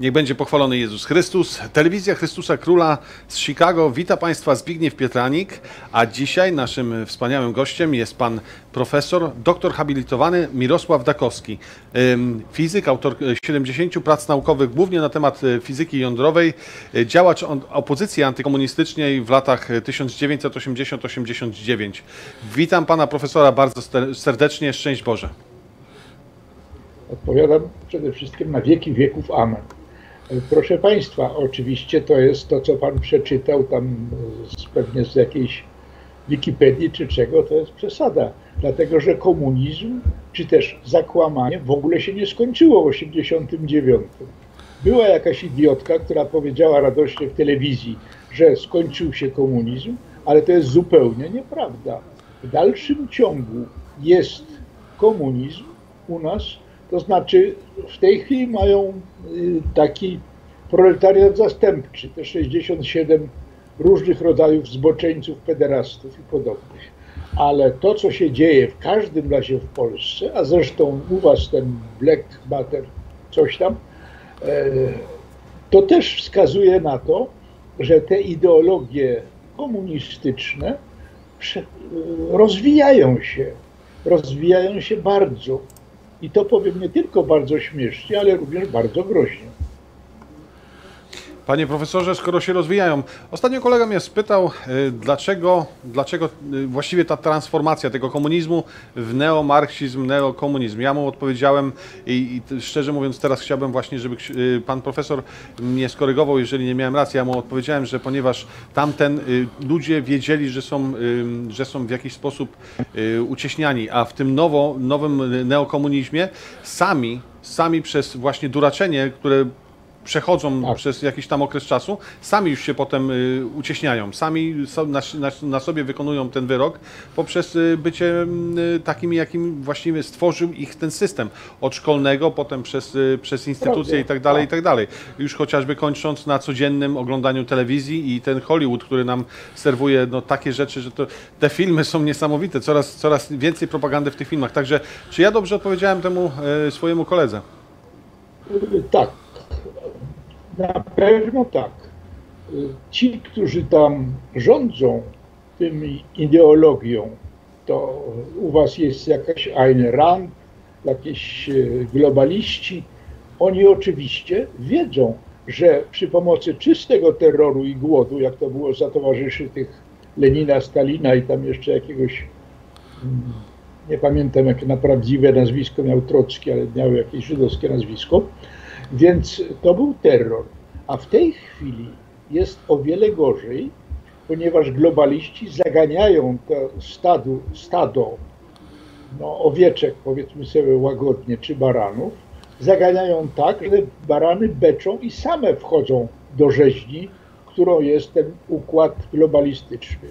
Niech będzie pochwalony Jezus Chrystus. Telewizja Chrystusa Króla z Chicago. Wita Państwa Zbigniew Pietranik, a dzisiaj naszym wspaniałym gościem jest pan profesor, doktor habilitowany Mirosław Dakowski. Fizyk, autor 70 prac naukowych, głównie na temat fizyki jądrowej, działacz opozycji antykomunistycznej w latach 1980-89. Witam pana profesora bardzo serdecznie, szczęść Boże. Odpowiadam przede wszystkim na wieki wieków. Amen. Proszę Państwa, oczywiście to jest to, co Pan przeczytał tam pewnie z jakiejś Wikipedii czy czego, to jest przesada. Dlatego, że komunizm, czy też zakłamanie w ogóle się nie skończyło w 1989. Była jakaś idiotka, która powiedziała radośnie w telewizji, że skończył się komunizm, ale to jest zupełnie nieprawda. W dalszym ciągu jest komunizm u nas. To znaczy w tej chwili mają taki proletariat zastępczy, te 67 różnych rodzajów zboczeńców, pederastów i podobnych. Ale to, co się dzieje w każdym razie w Polsce, a zresztą u was ten Black Matter, coś tam, to też wskazuje na to, że te ideologie komunistyczne rozwijają się bardzo. I to powiem nie tylko bardzo śmiesznie, ale również bardzo groźnie. Panie profesorze, skoro się rozwijają, ostatnio kolega mnie spytał, dlaczego właściwie ta transformacja tego komunizmu w neomarksizm, neokomunizm. Ja mu odpowiedziałem i szczerze mówiąc teraz chciałbym właśnie, żeby pan profesor mnie skorygował, jeżeli nie miałem racji. Ja mu odpowiedziałem, że ponieważ tamten ludzie wiedzieli, że są w jakiś sposób ucieśniani, a w tym nowym neokomunizmie sami przez właśnie duraczenie, które przechodzą przez jakiś tam okres czasu, sami już się potem ucieśniają, sami na sobie wykonują ten wyrok poprzez bycie takimi, jakim właściwie stworzył ich ten system. Od szkolnego, potem przez instytucje i tak dalej. Już chociażby kończąc na codziennym oglądaniu telewizji i ten Hollywood, który nam serwuje no, takie rzeczy, że to, te filmy są niesamowite, coraz więcej propagandy w tych filmach. Także czy ja dobrze odpowiedziałem temu swojemu koledze? Tak. Na pewno tak. Ci, którzy tam rządzą tymi ideologią, to u was jest jakaś Ayn Rand, jakieś globaliści, oni oczywiście wiedzą, że przy pomocy czystego terroru i głodu, jak to było za towarzyszy tych Lenina, Stalina i tam jeszcze jakiegoś, nie pamiętam jakie na prawdziwe nazwisko miał Trocki, ale miał jakieś żydowskie nazwisko. Więc to był terror, a w tej chwili jest o wiele gorzej, ponieważ globaliści zaganiają to stado no, owieczek, powiedzmy sobie łagodnie, czy baranów, zaganiają tak, że barany beczą i same wchodzą do rzeźni, którą jest ten układ globalistyczny.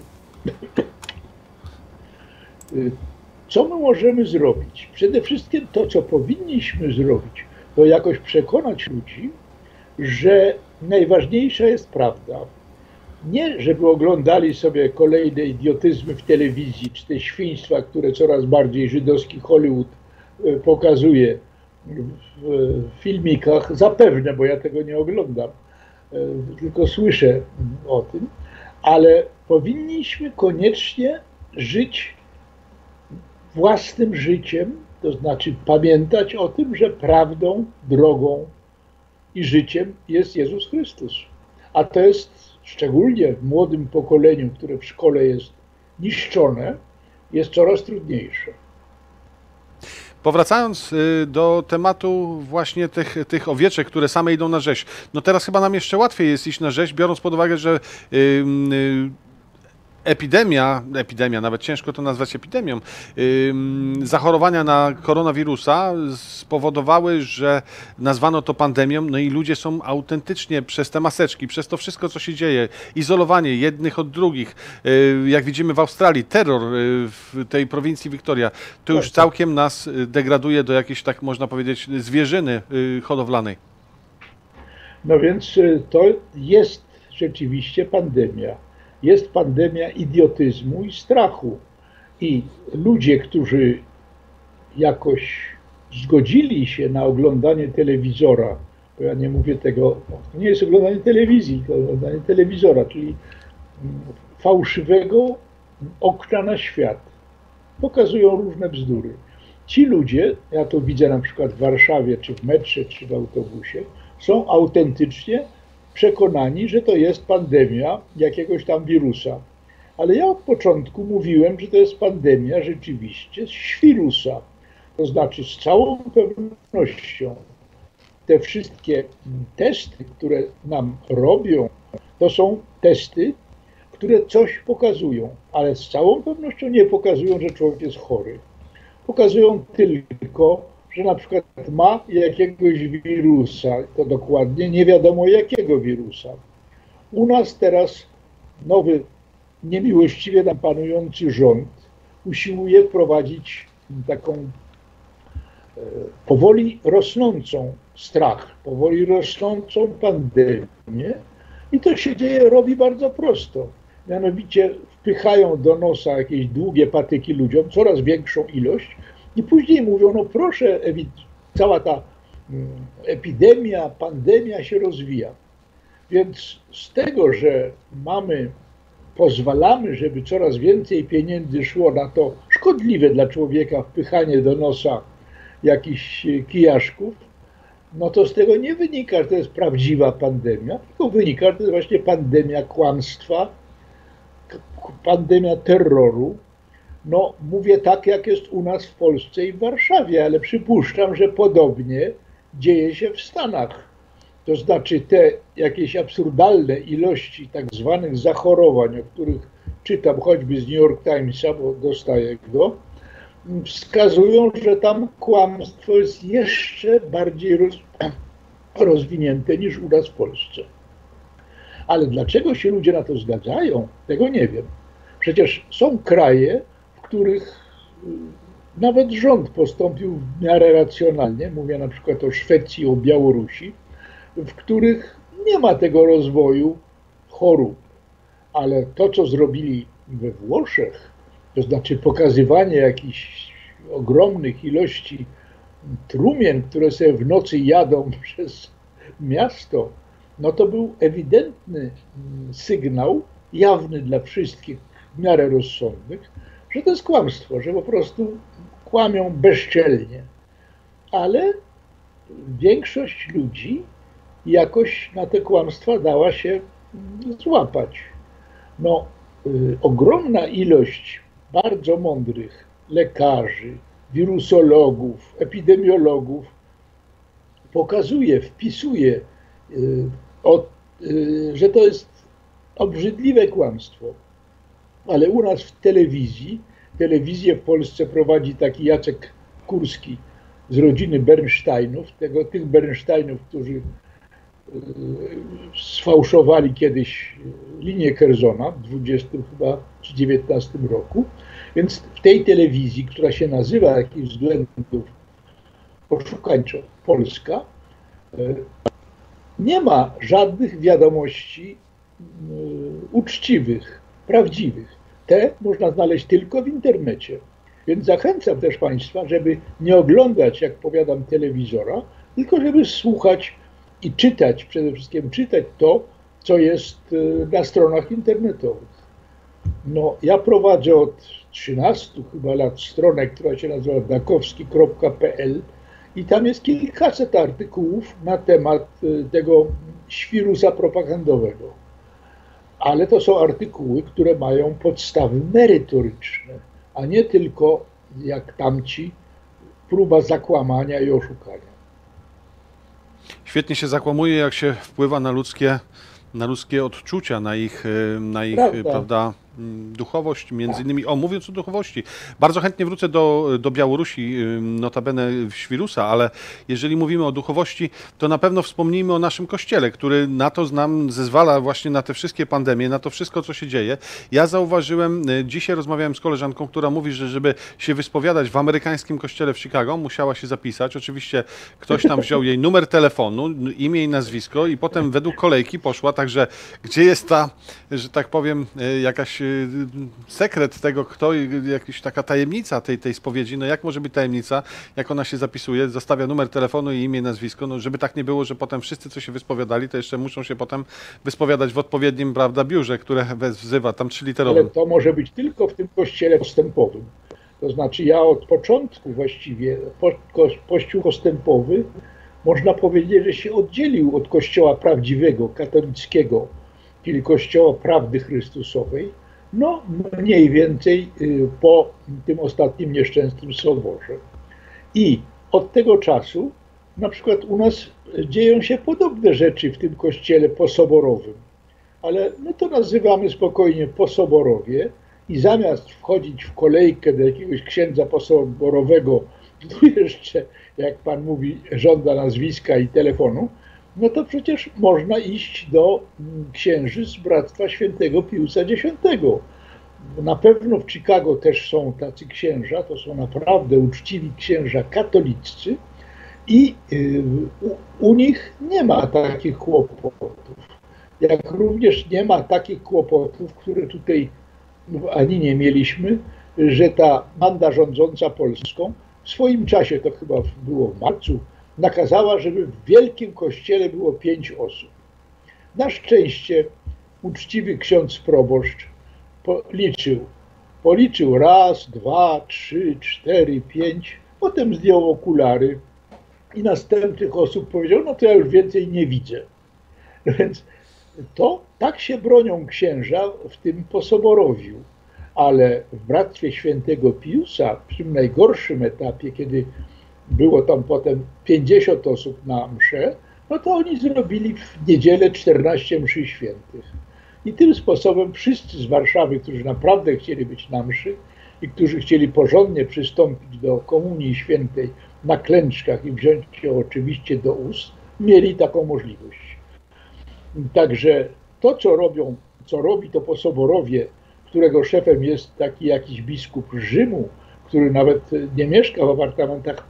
Co my możemy zrobić? Przede wszystkim to, co powinniśmy zrobić, to jakoś przekonać ludzi, że najważniejsza jest prawda. Nie, żeby oglądali sobie kolejne idiotyzmy w telewizji, czy te świństwa, które coraz bardziej żydowski Hollywood pokazuje w filmikach, zapewne, bo ja tego nie oglądam, tylko słyszę o tym, ale powinniśmy koniecznie żyć własnym życiem. To znaczy pamiętać o tym, że prawdą, drogą i życiem jest Jezus Chrystus. A to jest szczególnie w młodym pokoleniu, które w szkole jest niszczone, jest coraz trudniejsze. Powracając do tematu właśnie tych owieczek, które same idą na rzeź. No teraz chyba nam jeszcze łatwiej jest iść na rzeź, biorąc pod uwagę, że epidemia, nawet ciężko to nazwać epidemią, zachorowania na koronawirusa spowodowały, że nazwano to pandemią, no i ludzie są autentycznie przez te maseczki, przez to wszystko, co się dzieje, izolowanie jednych od drugich, jak widzimy w Australii, terror w tej prowincji Wiktoria, to już całkiem nas degraduje do jakiejś, tak można powiedzieć, zwierzyny hodowlanej. No więc to jest rzeczywiście pandemia. Jest pandemia idiotyzmu i strachu. I ludzie, którzy jakoś zgodzili się na oglądanie telewizora, bo ja nie mówię tego, to nie jest oglądanie telewizji, to oglądanie telewizora, czyli fałszywego okna na świat. Pokazują różne bzdury. Ci ludzie, ja to widzę na przykład w Warszawie, czy w metrze, czy w autobusie, są autentycznie przekonani, że to jest pandemia jakiegoś tam wirusa. Ale ja od początku mówiłem, że to jest pandemia rzeczywiście świrusa. To znaczy z całą pewnością te wszystkie testy, które nam robią, to są testy, które coś pokazują, ale z całą pewnością nie pokazują, że człowiek jest chory. Pokazują tylko, że na przykład ma jakiegoś wirusa, to dokładnie nie wiadomo jakiego wirusa. U nas teraz nowy, niemiłościwie nam panujący rząd usiłuje wprowadzić taką powoli rosnącą strach, powoli rosnącą pandemię i to się dzieje, robi bardzo prosto. Mianowicie wpychają do nosa jakieś długie patyki ludziom, coraz większą ilość i później mówią, no proszę, cała ta epidemia, pandemia się rozwija. Więc z tego, że mamy, pozwalamy, żeby coraz więcej pieniędzy szło na to szkodliwe dla człowieka wpychanie do nosa jakichś kijaszków, no to z tego nie wynika, że to jest prawdziwa pandemia, tylko wynika, że to jest właśnie pandemia kłamstwa, pandemia terroru. No mówię tak, jak jest u nas w Polsce i w Warszawie, ale przypuszczam, że podobnie dzieje się w Stanach. To znaczy te jakieś absurdalne ilości tak zwanych zachorowań, o których czytam choćby z New York Timesa, bo dostaję go, wskazują, że tam kłamstwo jest jeszcze bardziej rozwinięte niż u nas w Polsce. Ale dlaczego się ludzie na to zgadzają, tego nie wiem. Przecież są kraje, w których nawet rząd postąpił w miarę racjonalnie, mówię na przykład o Szwecji, o Białorusi, w których nie ma tego rozwoju chorób. Ale to, co zrobili we Włoszech, to znaczy pokazywanie jakichś ogromnych ilości trumien, które sobie w nocy jadą przez miasto, no to był ewidentny sygnał, jawny dla wszystkich w miarę rozsądnych, że to jest kłamstwo, że po prostu kłamią bezczelnie. Ale większość ludzi jakoś na te kłamstwa dała się złapać. No, ogromna ilość bardzo mądrych lekarzy, wirusologów, epidemiologów pokazuje, wpisuje, że to jest obrzydliwe kłamstwo. Ale u nas w telewizji, telewizję w Polsce prowadzi taki Jacek Kurski z rodziny Bernsteinów, tych Bernsteinów, którzy sfałszowali kiedyś linię Kerzona w 20 chyba czy 19 roku. Więc w tej telewizji, która się nazywa z jakichś względów poszukańczo Polska, nie ma żadnych wiadomości uczciwych, prawdziwych. Te można znaleźć tylko w internecie. Więc zachęcam też Państwa, żeby nie oglądać, jak powiadam, telewizora, tylko żeby słuchać i czytać, przede wszystkim czytać to, co jest na stronach internetowych. No, ja prowadzę od 13 chyba lat stronę, która się nazywa dakowski.pl i tam jest kilkaset artykułów na temat tego świrusa propagandowego. Ale to są artykuły, które mają podstawy merytoryczne, a nie tylko, jak tamci, próba zakłamania i oszukania. Świetnie się zakłamuje, jak się wpływa na ludzkie odczucia, na ich prawda, duchowość, między innymi, mówiąc o duchowości, bardzo chętnie wrócę do Białorusi, notabene Świrusa, ale jeżeli mówimy o duchowości, to na pewno wspomnijmy o naszym Kościele, który na to nam zezwala właśnie na te wszystkie pandemie, na to wszystko, co się dzieje. Ja zauważyłem, dzisiaj rozmawiałem z koleżanką, która mówi, że żeby się wyspowiadać w amerykańskim kościele w Chicago, musiała się zapisać. Oczywiście ktoś tam wziął jej numer telefonu, imię i nazwisko i potem według kolejki poszła, także gdzie jest ta, że tak powiem, jakaś sekret tego, kto, jakaś taka tajemnica tej spowiedzi, no jak może być tajemnica, jak ona się zapisuje, zostawia numer telefonu i imię, nazwisko, no żeby tak nie było, że potem wszyscy, co się wyspowiadali, to jeszcze muszą się potem wyspowiadać w odpowiednim, prawda, biurze, które wzywa tam 3-literowe. Ale to może być tylko w tym kościele postępowym. To znaczy ja od początku właściwie, kościół postępowy, można powiedzieć, że się oddzielił od kościoła prawdziwego, katolickiego, czyli kościoła prawdy chrystusowej, no mniej więcej po tym ostatnim nieszczęsnym soborze. I od tego czasu na przykład u nas dzieją się podobne rzeczy w tym kościele posoborowym, ale my to nazywamy spokojnie posoborowie i zamiast wchodzić w kolejkę do jakiegoś księdza posoborowego, który jeszcze, jak pan mówi, żąda nazwiska i telefonu, no to przecież można iść do księży z Bractwa Świętego Piusa X. Na pewno w Chicago też są tacy księża, to są naprawdę uczciwi księża katoliccy i u nich nie ma takich kłopotów. Jak również nie ma takich kłopotów, które tutaj ani nie mieliśmy, że ta banda rządząca Polską w swoim czasie, to chyba było w marcu, nakazała, żeby w wielkim kościele było 5 osób. Na szczęście uczciwy ksiądz proboszcz policzył 1, 2, 3, 4, 5, potem zdjął okulary i następnych osób powiedział, no to ja już więcej nie widzę. No więc to tak się bronią księża w tym posoborowiu, ale w Bractwie Świętego Piusa, w tym najgorszym etapie, kiedy było tam potem 50 osób na msze, no to oni zrobili w niedzielę 14 mszy świętych. I tym sposobem wszyscy z Warszawy, którzy naprawdę chcieli być na mszy i którzy chcieli porządnie przystąpić do Komunii Świętej na klęczkach i wziąć się oczywiście do ust, mieli taką możliwość. Także to, co robi to posoborowie, którego szefem jest taki jakiś biskup Rzymu, który nawet nie mieszka w apartamentach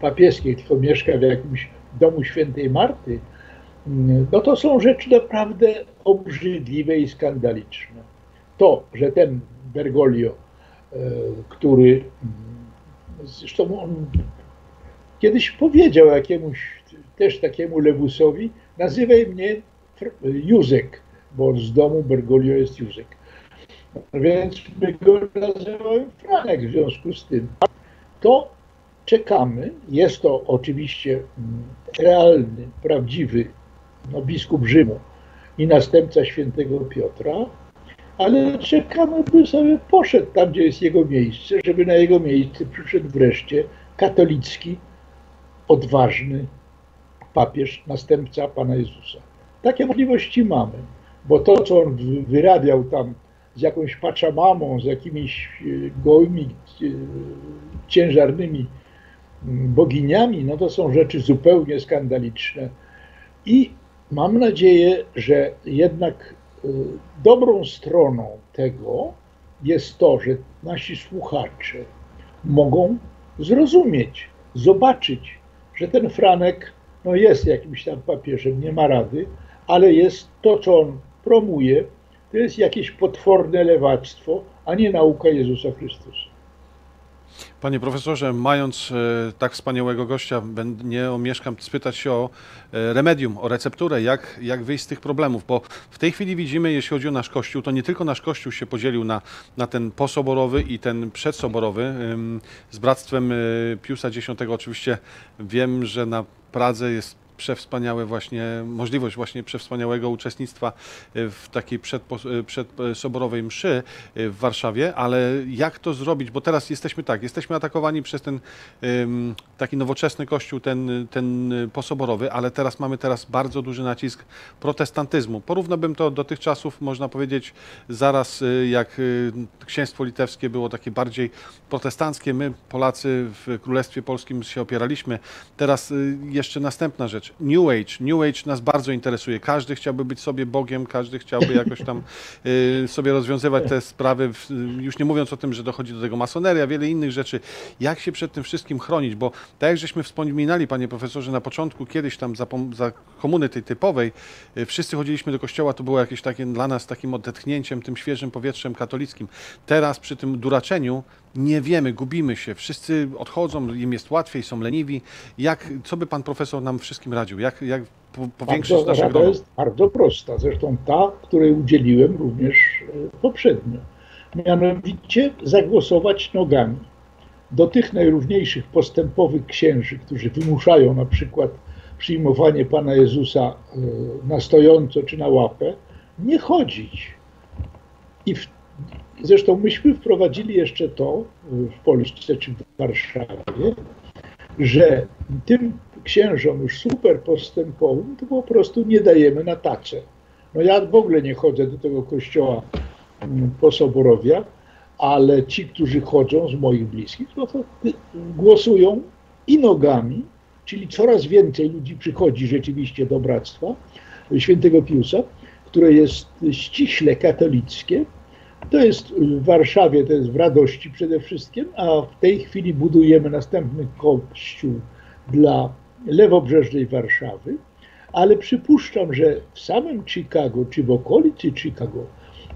papieskich, tylko mieszka w jakimś domu świętej Marty, no to są rzeczy naprawdę obrzydliwe i skandaliczne. To, że ten Bergoglio, który zresztą on kiedyś powiedział jakiemuś też takiemu lewusowi, nazywaj mnie Józek, bo z domu Bergoglio jest Józek. Więc my go nazywamy Franek w związku z tym. To czekamy, jest to oczywiście realny, prawdziwy biskup Rzymu i następca świętego Piotra, ale czekamy, by sobie poszedł tam, gdzie jest jego miejsce, żeby na jego miejsce przyszedł wreszcie katolicki, odważny papież, następca Pana Jezusa. Takie możliwości mamy, bo to, co on wyrabiał tam z jakąś paczamamą, z jakimiś gołymi, ciężarnymi boginiami, no to są rzeczy zupełnie skandaliczne. I mam nadzieję, że jednak dobrą stroną tego jest to, że nasi słuchacze mogą zrozumieć, zobaczyć, że ten Franek no jest jakimś tam papieżem, nie ma rady, ale jest to, co on promuje, to jest jakieś potworne lewactwo, a nie nauka Jezusa Chrystusa. Panie profesorze, mając tak wspaniałego gościa, nie omieszkam spytać się o remedium, o recepturę, jak wyjść z tych problemów, bo w tej chwili widzimy, jeśli chodzi o nasz Kościół, to nie tylko nasz Kościół się podzielił na ten posoborowy i ten przedsoborowy. Z Bractwem Piusa X oczywiście wiem, że na Pradze jest przewspaniałe właśnie, możliwość właśnie przewspaniałego uczestnictwa w takiej przedsoborowej mszy w Warszawie, ale jak to zrobić, bo teraz jesteśmy tak, jesteśmy atakowani przez ten taki nowoczesny kościół, ten posoborowy, ale teraz mamy bardzo duży nacisk protestantyzmu. Porównałbym to do tych czasów, można powiedzieć, zaraz jak księstwo litewskie było takie bardziej protestanckie, my Polacy w Królestwie Polskim się opieraliśmy. Teraz jeszcze następna rzecz, New Age. New Age nas bardzo interesuje. Każdy chciałby być sobie Bogiem, każdy chciałby jakoś tam sobie rozwiązywać te sprawy, już nie mówiąc o tym, że dochodzi do tego masoneria, wiele innych rzeczy. Jak się przed tym wszystkim chronić? Bo tak jak żeśmy wspominali, panie profesorze, na początku kiedyś tam za komuny tej typowej, wszyscy chodziliśmy do kościoła, to było jakieś takie dla nas takim odetchnięciem, tym świeżym powietrzem katolickim. Teraz przy tym duraczeniu nie wiemy, gubimy się, wszyscy odchodzą, im jest łatwiej, są leniwi. Co by pan profesor nam wszystkim radził? Jak powiększyć nasze grono? Jest bardzo prosta, zresztą ta, której udzieliłem również poprzednio. Mianowicie zagłosować nogami. Do tych najróżniejszych postępowych księży, którzy wymuszają na przykład przyjmowanie Pana Jezusa na stojąco czy na łapę, nie chodzić. Zresztą myśmy wprowadzili jeszcze to w Polsce czy w Warszawie, że tym księżom już super postępowym to po prostu nie dajemy na tacę. No ja w ogóle nie chodzę do tego kościoła posoborowia, ale ci, którzy chodzą z moich bliskich, no to głosują i nogami, czyli coraz więcej ludzi przychodzi rzeczywiście do Bractwa Świętego Piusa, które jest ściśle katolickie. To jest w Warszawie, to jest w Radości przede wszystkim, a w tej chwili budujemy następny kościół dla lewobrzeżnej Warszawy, ale przypuszczam, że w samym Chicago czy w okolicy Chicago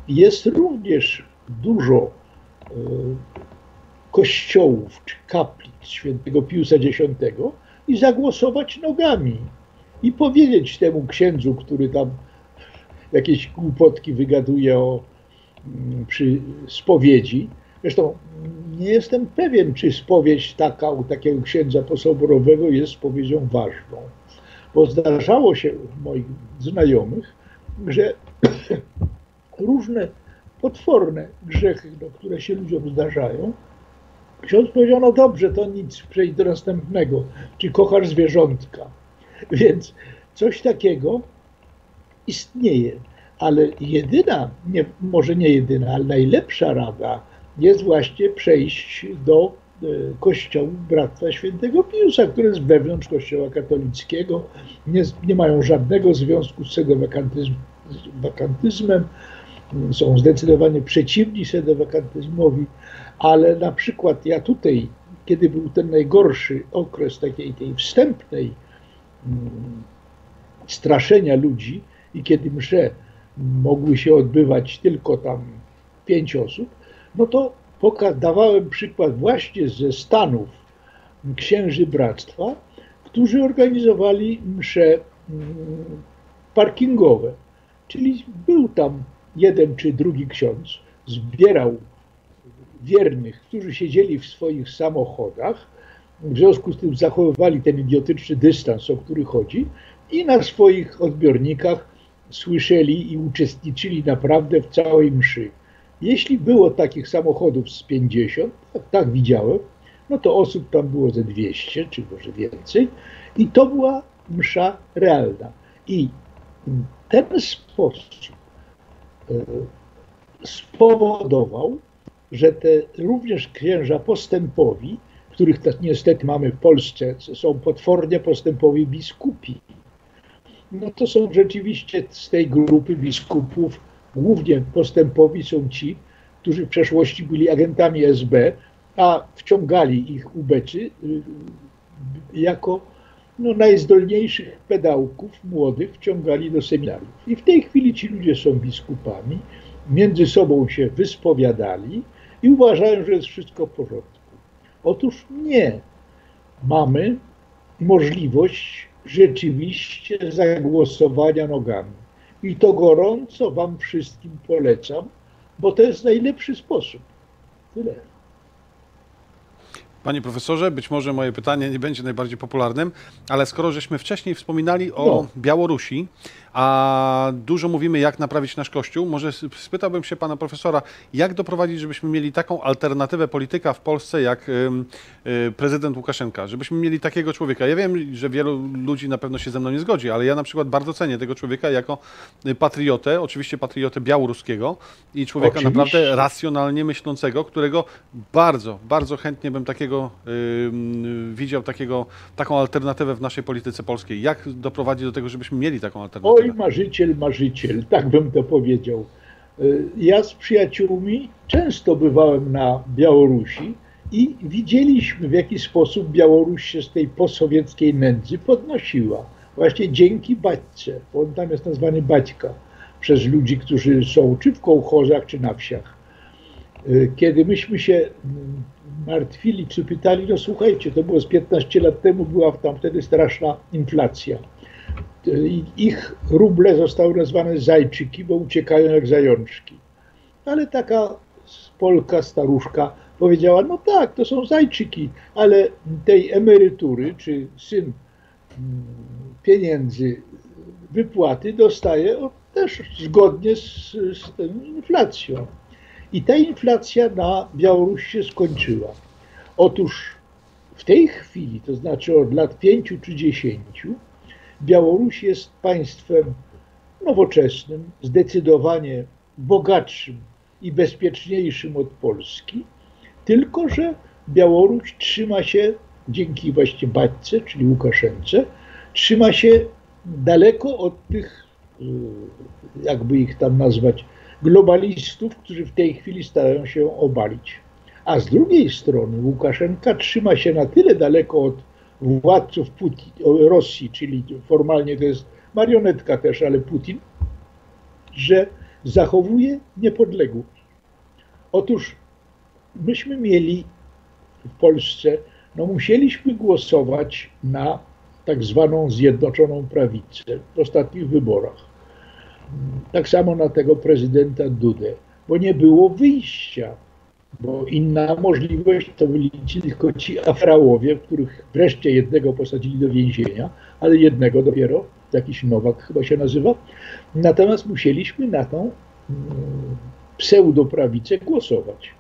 jest również dużo kościołów czy kaplic Świętego Piusa X, i zagłosować nogami i powiedzieć temu księdzu, który tam jakieś głupotki wygaduje przy spowiedzi. Zresztą nie jestem pewien, czy spowiedź taka u takiego księdza posoborowego jest spowiedzią ważną, bo zdarzało się u moich znajomych, że różne potworne grzechy, które się ludziom zdarzają, ksiądz powiedział, no dobrze, to nic, przejdź do następnego, czy kochasz zwierzątka. Więc coś takiego istnieje, ale jedyna, może nie jedyna, ale najlepsza rada jest właśnie przejść do kościołów Bractwa Świętego Piusa, które jest wewnątrz kościoła katolickiego, nie mają żadnego związku z sedewakantyzmem, są zdecydowanie przeciwni sedewakantyzmowi, ale na przykład ja tutaj, kiedy był ten najgorszy okres takiej wstępnej straszenia ludzi i kiedy msze mogły się odbywać tylko tam 5 osób, no to dawałem przykład właśnie ze Stanów księży bractwa, którzy organizowali msze parkingowe, czyli był tam jeden czy drugi ksiądz, zbierał wiernych, którzy siedzieli w swoich samochodach, w związku z tym zachowywali ten idiotyczny dystans, o który chodzi, i na swoich odbiornikach słyszeli i uczestniczyli naprawdę w całej mszy. Jeśli było takich samochodów z 50, tak widziałem, no to osób tam było ze 200, czy może więcej, i to była msza realna. I ten sposób spowodował, że również księża postępowi, których niestety mamy w Polsce, są potwornie postępowi biskupi. No to są rzeczywiście z tej grupy biskupów, głównie postępowi są ci, którzy w przeszłości byli agentami SB, a wciągali ich ubeczy jako najzdolniejszych pedałków młodych, wciągali do seminariów. I w tej chwili ci ludzie są biskupami, między sobą się wyspowiadali i uważają, że jest wszystko w porządku. Otóż nie. Mamy możliwość rzeczywiście zagłosowania nogami. I to gorąco wam wszystkim polecam, bo to jest najlepszy sposób. Tyle. Panie profesorze, być może moje pytanie nie będzie najbardziej popularnym, ale skoro żeśmy wcześniej wspominali o Białorusi, a dużo mówimy, jak naprawić nasz Kościół, może spytałbym się pana profesora, jak doprowadzić, żebyśmy mieli taką alternatywę polityka w Polsce jak prezydent Łukaszenka, żebyśmy mieli takiego człowieka. Ja wiem, że wielu ludzi na pewno się ze mną nie zgodzi, ale ja na przykład bardzo cenię tego człowieka jako patriotę, oczywiście patriotę białoruskiego i człowieka naprawdę racjonalnie myślącego, którego bardzo, bardzo chętnie bym takiego widział taką alternatywę w naszej polityce polskiej. Jak doprowadzić do tego, żebyśmy mieli taką alternatywę? Oj, marzyciel, marzyciel, tak bym to powiedział. Ja z przyjaciółmi często bywałem na Białorusi i widzieliśmy, w jaki sposób Białoruś się z tej postsowieckiej nędzy podnosiła. Właśnie dzięki Baćce, bo on tam jest nazwany Baćka przez ludzi, którzy są czy w kołchozach, czy na wsiach. Kiedy myśmy się martwili, czy pytali, no słuchajcie, to było z 15 lat temu, była tam wtedy straszna inflacja. Ich ruble zostały nazwane zajczyki, bo uciekają jak zajączki. Ale taka Polka staruszka powiedziała, no tak, to są zajczyki, ale tej emerytury, czy syn pieniędzy, wypłaty dostaje też zgodnie z tą inflacją. I ta inflacja na Białorusi się skończyła. Otóż w tej chwili, to znaczy od lat 5 czy 10, Białoruś jest państwem nowoczesnym, zdecydowanie bogatszym i bezpieczniejszym od Polski, tylko że Białoruś trzyma się, dzięki właśnie Baćce, czyli Łukaszence, trzyma się daleko od tych, jakby ich tam nazwać, globalistów, którzy w tej chwili starają się obalić. A z drugiej strony Łukaszenka trzyma się na tyle daleko od władców Rosji, czyli formalnie to jest marionetka też, ale Putin, że zachowuje niepodległość. Otóż myśmy mieli w Polsce, no musieliśmy głosować na tak zwaną Zjednoczoną Prawicę w ostatnich wyborach. Tak samo na tego prezydenta Dudę, bo nie było wyjścia, bo inna możliwość to byli tylko ci afrałowie, których wreszcie jednego posadzili do więzienia, ale jednego dopiero, jakiś Nowak chyba się nazywa. Natomiast musieliśmy na tą pseudoprawicę głosować.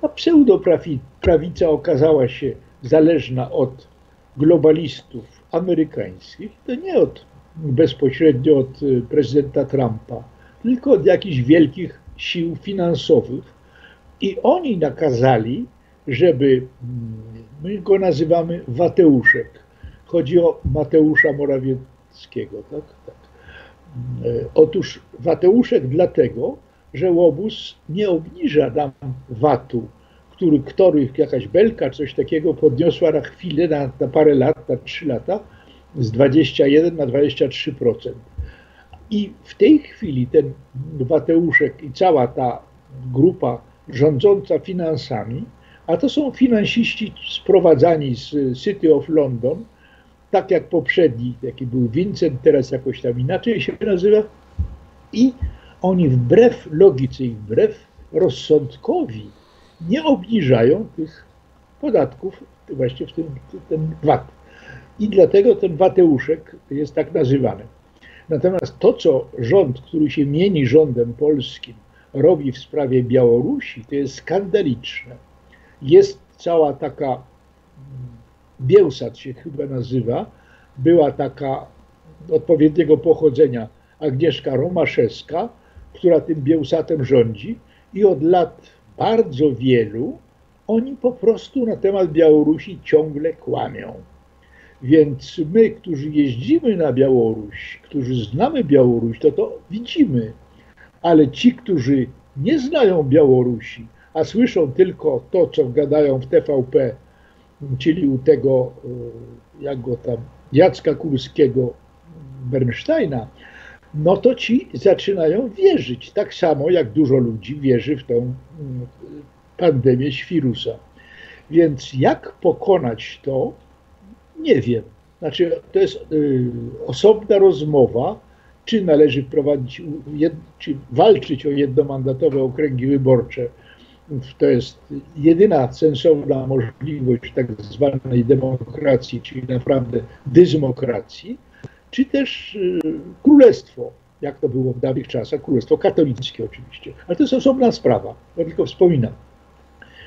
Ta pseudoprawica okazała się zależna od globalistów amerykańskich, to nie od bezpośrednio od prezydenta Trumpa, tylko od jakichś wielkich sił finansowych i oni nakazali, żeby, my go nazywamy Wateuszek, chodzi o Mateusza Morawieckiego, tak? Tak. Otóż Wateuszek dlatego, że łobuz nie obniża nam VAT-u, który jakaś belka, coś takiego podniosła na chwilę, na parę lat, na 3 lata, z 21 na 23%. I w tej chwili ten Wateuszek i cała ta grupa rządząca finansami, a to są finansiści sprowadzani z City of London, tak jak poprzedni, jaki był Vincent, teraz jakoś tam inaczej się nazywa, i oni wbrew logice i wbrew rozsądkowi nie obniżają tych podatków, właśnie w tym VAT. I dlatego ten Wateuszek jest tak nazywany. Natomiast to, co rząd, który się mieni rządem polskim, robi w sprawie Białorusi, to jest skandaliczne. Jest cała taka, Biełsat się chyba nazywa, była taka odpowiedniego pochodzenia Agnieszka Romaszewska, która tym Biełsatem rządzi i od lat bardzo wielu oni po prostu na temat Białorusi ciągle kłamią. Więc my, którzy jeździmy na Białoruś, którzy znamy Białoruś, to widzimy. Ale ci, którzy nie znają Białorusi, a słyszą tylko to, co gadają w TVP, czyli u tego, jak go tam, Jacka Kurskiego, Bernsteina, no to ci zaczynają wierzyć. Tak samo jak dużo ludzi wierzy w tą pandemię świrusa. Więc jak pokonać to? Nie wiem. Znaczy, to jest osobna rozmowa, czy należy prowadzić, czy walczyć o jednomandatowe okręgi wyborcze to jest jedyna sensowna możliwość tak zwanej demokracji, czyli naprawdę dyzmokracji, czy też królestwo, jak to było w dawnych czasach, królestwo katolickie oczywiście. Ale to jest osobna sprawa, ja tylko wspominam.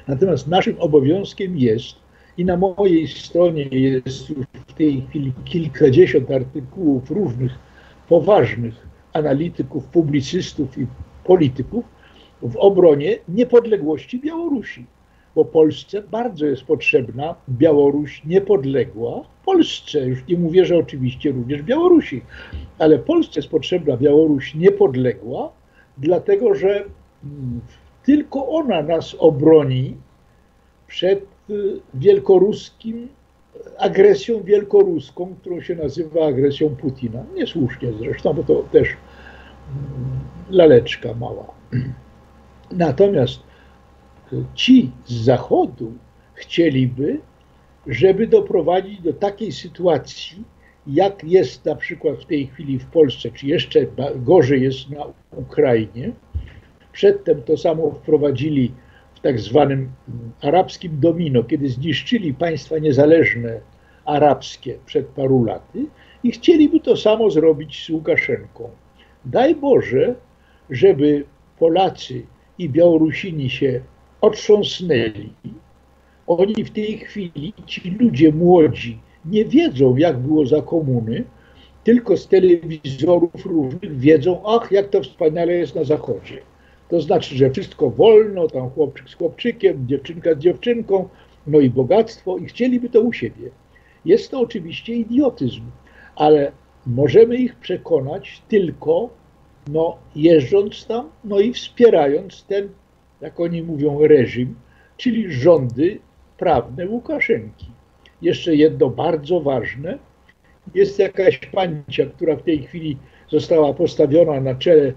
Natomiast naszym obowiązkiem jest, i na mojej stronie jest już w tej chwili kilkadziesiąt artykułów różnych poważnych analityków, publicystów i polityków w obronie niepodległości Białorusi. Bo Polsce bardzo jest potrzebna Białoruś niepodległa. Polsce, już nie mówię, że oczywiście również Białorusi, ale Polsce jest potrzebna Białoruś niepodległa, dlatego że tylko ona nas obroni przed wielkoruskim, agresją wielkoruską, którą się nazywa agresją Putina. Niesłusznie zresztą, bo to też laleczka mała. Natomiast ci z Zachodu chcieliby, żeby doprowadzić do takiej sytuacji, jak jest na przykład w tej chwili w Polsce, czy jeszcze gorzej jest na Ukrainie. Przedtem to samo wprowadzili w tak zwanym arabskim domino, kiedy zniszczyli państwa niezależne arabskie przed paru laty i chcieliby to samo zrobić z Łukaszenką. Daj Boże, żeby Polacy i Białorusini się otrząsnęli. Oni w tej chwili, ci ludzie młodzi, nie wiedzą, jak było za komuny, tylko z telewizorów różnych wiedzą, ach, jak to wspaniale jest na Zachodzie. To znaczy, że wszystko wolno, tam chłopczyk z chłopczykiem, dziewczynka z dziewczynką, no i bogactwo i chcieliby to u siebie. Jest to oczywiście idiotyzm, ale możemy ich przekonać tylko no, jeżdżąc tam, no i wspierając ten, jak oni mówią, reżim, czyli rządy prawne Łukaszenki. Jeszcze jedno bardzo ważne, jest jakaś pancia, która w tej chwili została postawiona na czele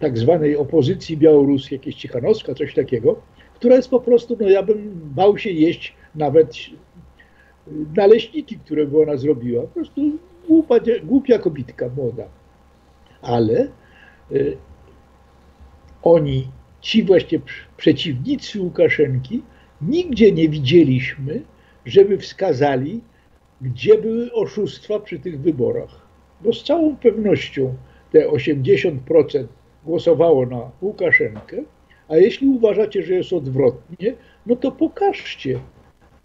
tak zwanej opozycji białoruskiej, jakieś Cichanowska, coś takiego, która jest po prostu, no ja bym bał się jeść nawet naleśniki, które by ona zrobiła. Po prostu głupia kobitka młoda. Ale oni, ci właśnie przeciwnicy Łukaszenki, nigdzie nie widzieliśmy, żeby wskazali, gdzie były oszustwa przy tych wyborach. Bo z całą pewnością te 80% głosowało na Łukaszenkę, a jeśli uważacie, że jest odwrotnie, no to pokażcie.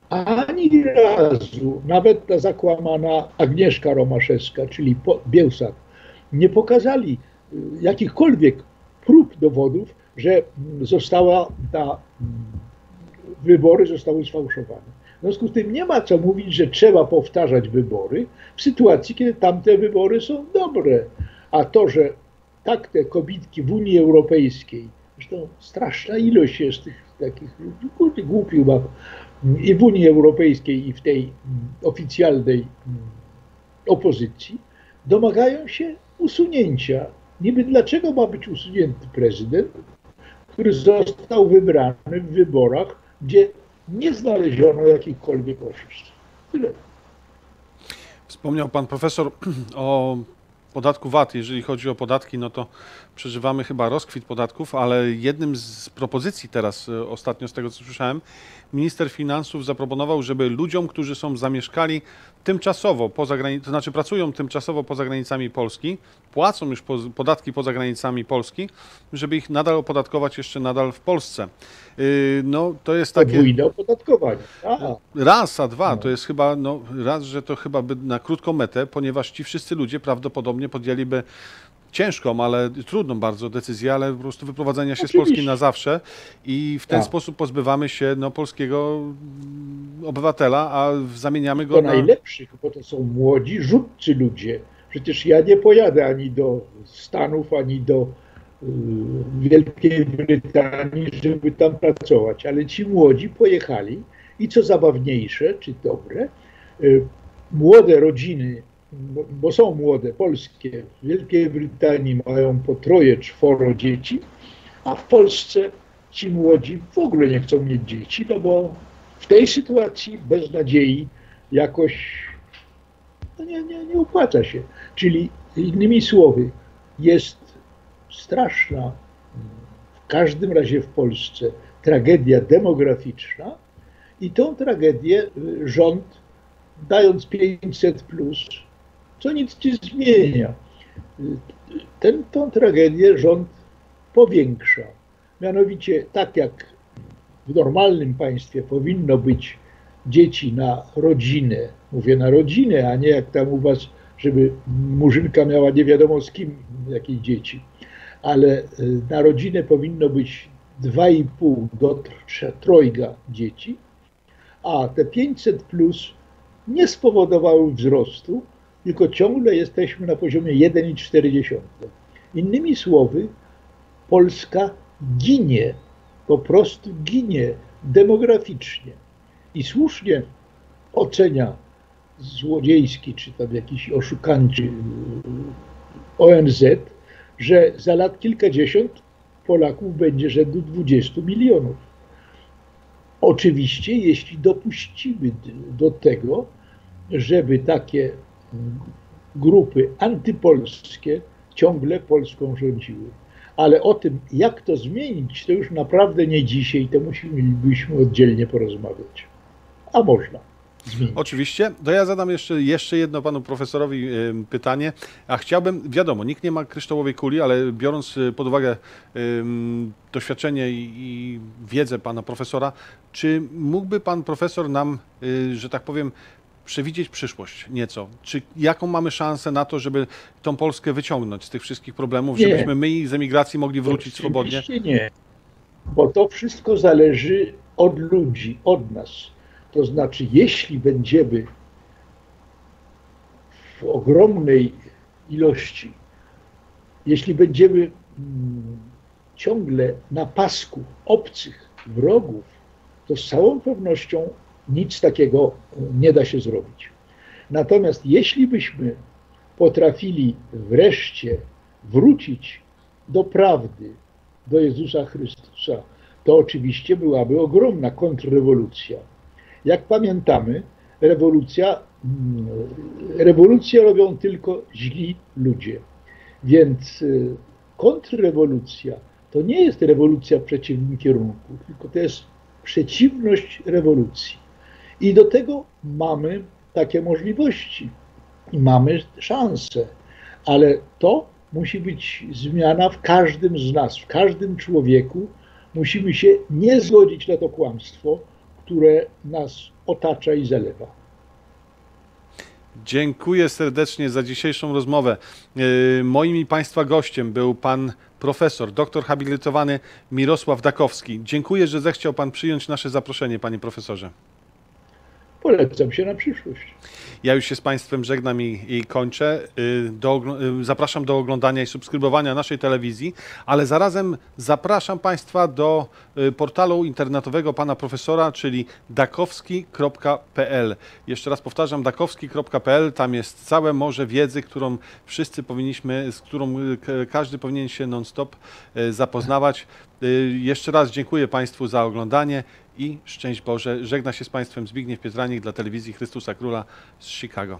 Ani razu, nawet ta zakłamana Agnieszka Romaszewska, czyli Biełsat, nie pokazali jakichkolwiek prób, dowodów, że wybory zostały sfałszowane. W związku z tym nie ma co mówić, że trzeba powtarzać wybory w sytuacji, kiedy tamte wybory są dobre. A to, że tak te kobitki w Unii Europejskiej, zresztą straszna ilość jest tych takich głupich bab, i w Unii Europejskiej, i w tej oficjalnej opozycji, domagają się usunięcia. Niby dlaczego ma być usunięty prezydent, który został wybrany w wyborach, gdzie nie znaleziono jakichkolwiek oszustw. Tyle. Wspomniał pan profesor o podatku VAT. Jeżeli chodzi o podatki, no to przeżywamy chyba rozkwit podatków, ale jednym z propozycji teraz, ostatnio z tego co słyszałem, minister finansów zaproponował, żeby ludziom, którzy są zamieszkali tymczasowo poza granicami, to znaczy pracują tymczasowo poza granicami Polski, płacą już podatki poza granicami Polski, żeby ich nadal opodatkować jeszcze nadal w Polsce. No to jest takie... Podwójne opodatkowanie. Aha. Raz, a dwa, to jest chyba, no raz, że to chyba by na krótką metę, ponieważ ci wszyscy ludzie prawdopodobnie podjęliby ciężką, ale trudną bardzo decyzję, ale po prostu wyprowadzenia się oczywiście z Polski na zawsze i w ten sposób pozbywamy się no, polskiego obywatela, a zamieniamy go na... najlepszych, bo to są młodzi, rzutcy ludzie. Przecież ja nie pojadę ani do Stanów, ani do Wielkiej Brytanii, żeby tam pracować, ale ci młodzi pojechali i co zabawniejsze, czy dobre, młode rodziny, bo są młode, polskie, w Wielkiej Brytanii mają po troje, czworo dzieci, a w Polsce ci młodzi w ogóle nie chcą mieć dzieci, no bo w tej sytuacji bez nadziei jakoś no nie opłaca się. Czyli innymi słowy jest straszna w każdym razie w Polsce tragedia demograficzna i tą tragedię rząd, dając 500+, co nic nie zmienia, tą tragedię rząd powiększa. Mianowicie tak jak w normalnym państwie powinno być dzieci na rodzinę, mówię na rodzinę, a nie jak tam u was, żeby murzynka miała nie wiadomo z kim, jakiej dzieci, ale na rodzinę powinno być 2,5 do trojga dzieci, a te 500+ nie spowodowały wzrostu, tylko ciągle jesteśmy na poziomie 1,4. Innymi słowy, Polska ginie, po prostu ginie demograficznie. I słusznie ocenia złodziejski, czy tam jakiś oszukańczy ONZ, że za lat kilkadziesiąt Polaków będzie rzędu 20 milionów. Oczywiście, jeśli dopuścimy do tego, żeby takie grupy antypolskie ciągle Polską rządziły. Ale o tym, jak to zmienić, to już naprawdę nie dzisiaj, to musielibyśmy oddzielnie porozmawiać. A można. Oczywiście. To ja zadam jeszcze jedno panu profesorowi pytanie, a chciałbym, wiadomo, nikt nie ma kryształowej kuli, ale biorąc pod uwagę doświadczenie i wiedzę pana profesora, czy mógłby pan profesor nam, że tak powiem, przewidzieć przyszłość nieco? Czy jaką mamy szansę na to, żeby tą Polskę wyciągnąć z tych wszystkich problemów, nie, żebyśmy my z emigracji mogli wrócić swobodnie? Nie, bo to wszystko zależy od ludzi, od nas. To znaczy, jeśli będziemy w ogromnej ilości, jeśli będziemy ciągle na pasku obcych wrogów, to z całą pewnością nic takiego nie da się zrobić. Natomiast jeśli byśmy potrafili wreszcie wrócić do prawdy, do Jezusa Chrystusa, to oczywiście byłaby ogromna kontrrewolucja. Jak pamiętamy, rewolucję robią tylko źli ludzie. Więc kontrrewolucja to nie jest rewolucja w przeciwnym kierunku, tylko to jest przeciwność rewolucji. I do tego mamy takie możliwości, mamy szanse, ale to musi być zmiana w każdym z nas, w każdym człowieku. Musimy się nie zgodzić na to kłamstwo, które nas otacza i zalewa. Dziękuję serdecznie za dzisiejszą rozmowę. Moim i Państwa gościem był pan profesor, doktor habilitowany Mirosław Dakowski. Dziękuję, że zechciał pan przyjąć nasze zaproszenie, panie profesorze. Polecam się na przyszłość. Ja już się z państwem żegnam i kończę. Zapraszam do oglądania i subskrybowania naszej telewizji, ale zarazem zapraszam państwa do portalu internetowego pana profesora, czyli dakowski.pl. Jeszcze raz powtarzam, dakowski.pl. Tam jest całe morze wiedzy, którą wszyscy powinniśmy, z którą każdy powinien się non-stop zapoznawać. Jeszcze raz dziękuję państwu za oglądanie i szczęść Boże. Żegna się z państwem Zbigniew Pietranik dla Telewizji Chrystusa Króla z Chicago.